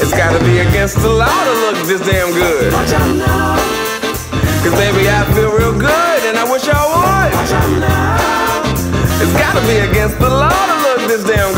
It's gotta be against the law to look this damn good. Cause baby, I feel real good and I wish I would. It's gotta be against the law to look this damn good.